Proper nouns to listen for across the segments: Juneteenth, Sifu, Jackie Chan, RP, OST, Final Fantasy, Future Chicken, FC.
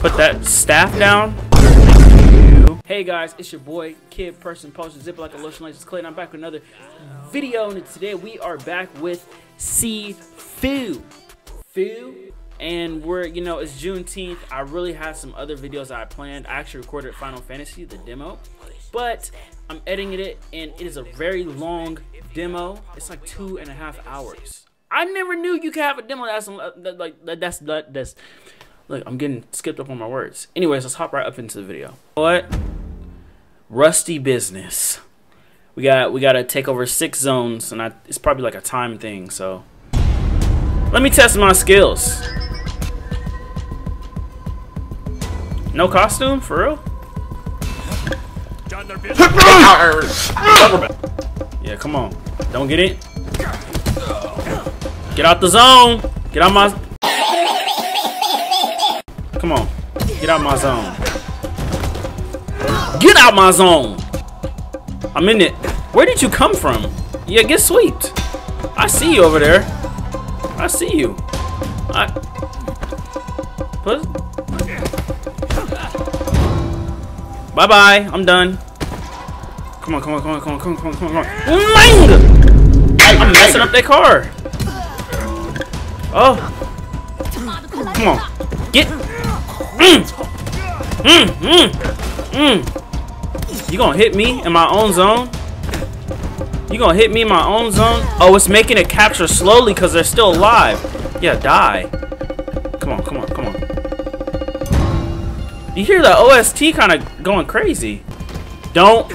Put that staff down. Hey guys, it's your boy, Kid Person Poster, Zip Like a Lotion, Laces Clay, and I'm back with another video. And today we are back with Sifu. And we're, you know, it's Juneteenth. I really had some other videos I planned. I actually recorded Final Fantasy, the demo, but I'm editing it, and it is a very long demo. It's like 2.5 hours. I never knew you could have a demo that's like that's. Look, I'm getting skipped up on my words. Anyways, let's hop right up into the video. What? Rusty business. We gotta take over 6 zones, and it's probably like a time thing. So let me test my skills. No costume for real? Yeah, come on. Don't get it. Get out the zone. Get out my. Come on, get out my zone. Get out my zone. I'm in it. Where did you come from? Yeah, get sweeped. I see you over there. I see you. Bye bye. I'm done. Come on, come on, come on, come on, come on, come on, come on. I'm messing up that car. Oh, come on. Get. You gonna hit me in my own zone? You gonna hit me in my own zone? Oh, it's making it capture slowly because they're still alive. Yeah, die. Come on, come on, come on. You hear the OST kind of going crazy. Don't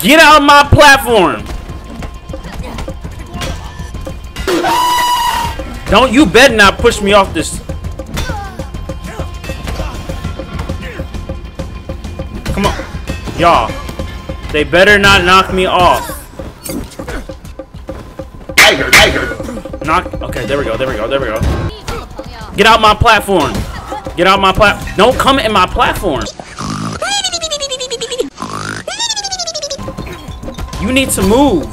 get out of my platform. Don't you better not push me off this. Come on, y'all. They better not knock me off. Tiger, tiger. Knock. Okay, there we go. There we go. There we go. Get out my platform. Get out my platform. Don't come in my platform. You need to move.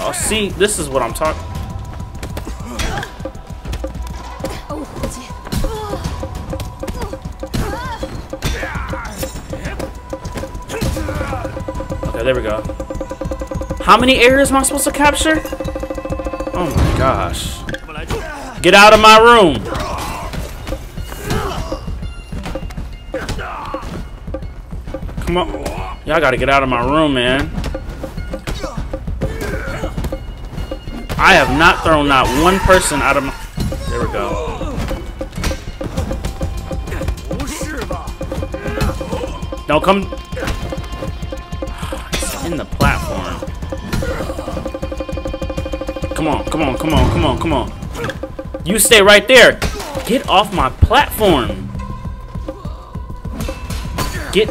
Oh, see, this is what I'm talking. There we go. How many areas am I supposed to capture? Oh my gosh. Get out of my room. Come on. Y'all gotta get out of my room, man. I have not thrown not one person out of my... There we go. Don't come... in the platform. Come on, come on, come on, come on, come on. You stay right there. Get off my platform. Get.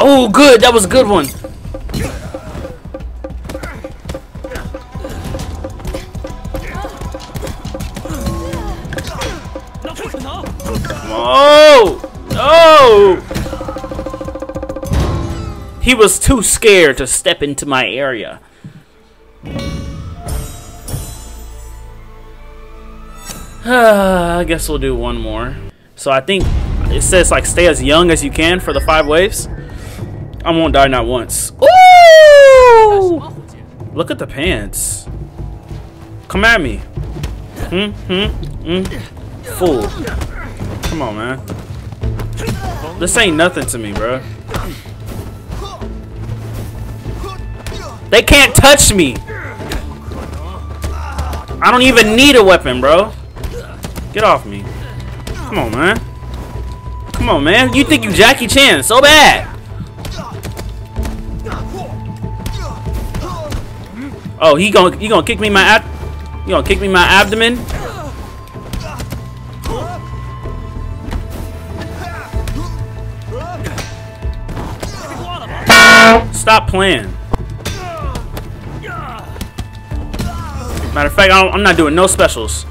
Oh, good. That was a good one. Oh! Oh! He was too scared to step into my area. I guess we'll do one more. So I think it says like stay as young as you can for the 5 waves. I won't die not once. Ooh! Look at the pants. Come at me. Fool. Come on, man. This ain't nothing to me, bro. They can't touch me. I don't even need a weapon, bro. Get off me. Come on, man. Come on, man. You think you Jackie Chan so bad. Oh, he gonna kick me in my abdomen? Stop playing. Matter of fact, I'm not doing no specials.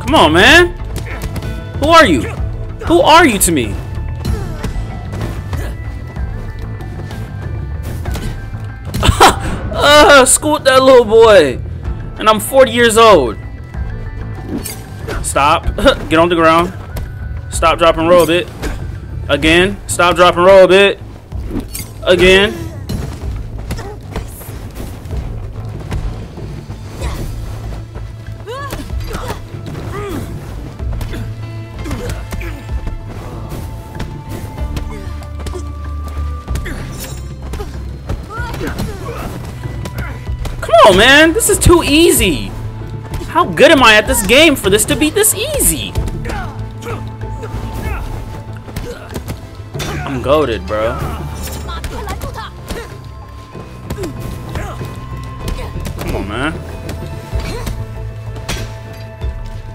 Come on, man. Who are you? Who are you to me? Yeah, scoot that little boy. And I'm 40 years old. Stop. Get on the ground. Stop, drop, and roll a bit. Again. Stop, drop, and roll a bit. Again. Come on, man. This is too easy. How good am I at this game for this to be this easy? I'm goated, bro. Come on, man.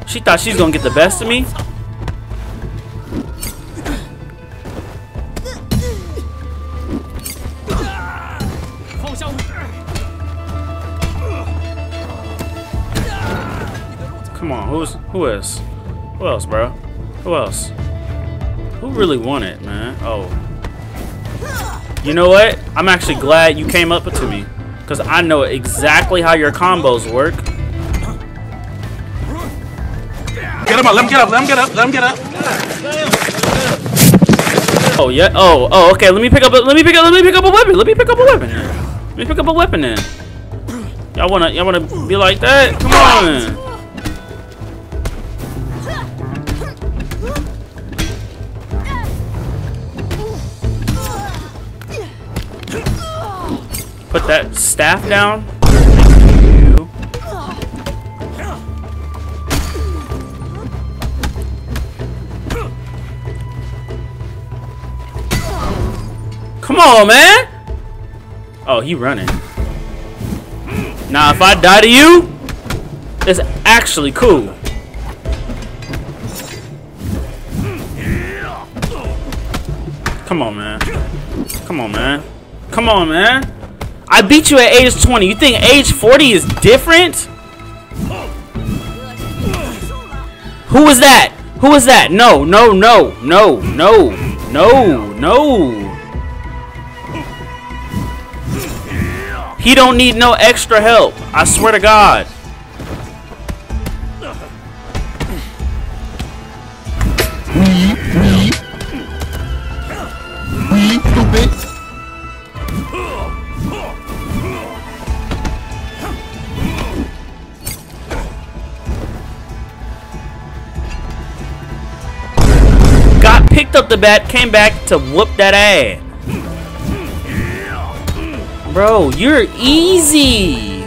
She thought she's gonna get the best of me. Come on, who is? Who else, bro? Who else? Who really won it, man? Oh. You know what? I'm actually glad you came up to me, because I know exactly how your combos work. Get him up, let him get up, let him get up, let him get up. Oh yeah, oh okay, let me pick up a weapon. Let me pick up a weapon then. Y'all wanna be like that? Come on. Put that staff down. Thank you. Come on, man. Oh, he running. Now, if I die to you, it's actually cool. Come on, man. Come on, man. Come on, man. I beat you at age 20. You think age 40 is different? Who is that? Who is that? No, no, no, no, no, no, no. He don't need no extra help. I swear to God. Picked up the bat, came back to whoop that ass. Bro, you're easy.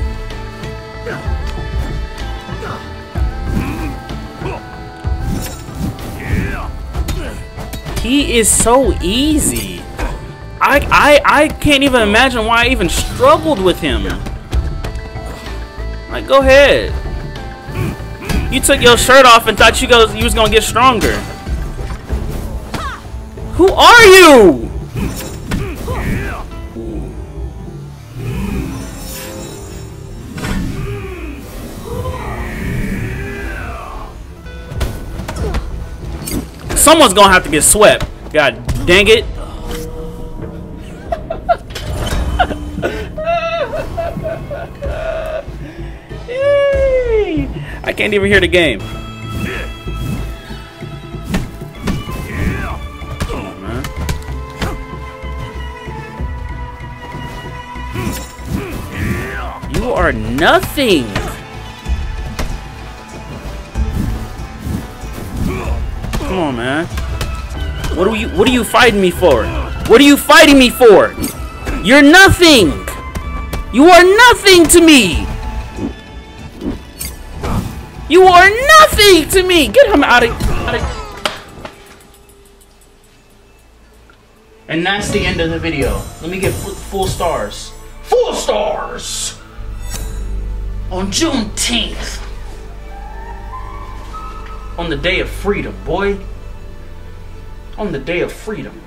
He is so easy. I can't even imagine why I even struggled with him. Like, go ahead. You took your shirt off and thought you was gonna get stronger. Who are you? Someone's gonna have to get swept. God dang it. I can't even hear the game. You are nothing. Come on, man. What are you fighting me for? What are you fighting me for? You're nothing. You are nothing to me. You are nothing to me. Get him out of. And that's the end of the video. Let me get full stars. Full stars. On Juneteenth, on the day of freedom, boy, on the day of freedom,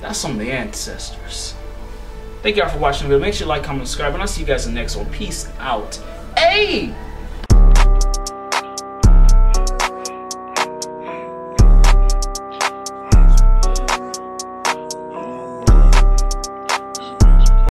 that's on the ancestors. Thank y'all for watching the video. Make sure you like, comment, subscribe, and I'll see you guys in the next one. Peace out. Hey!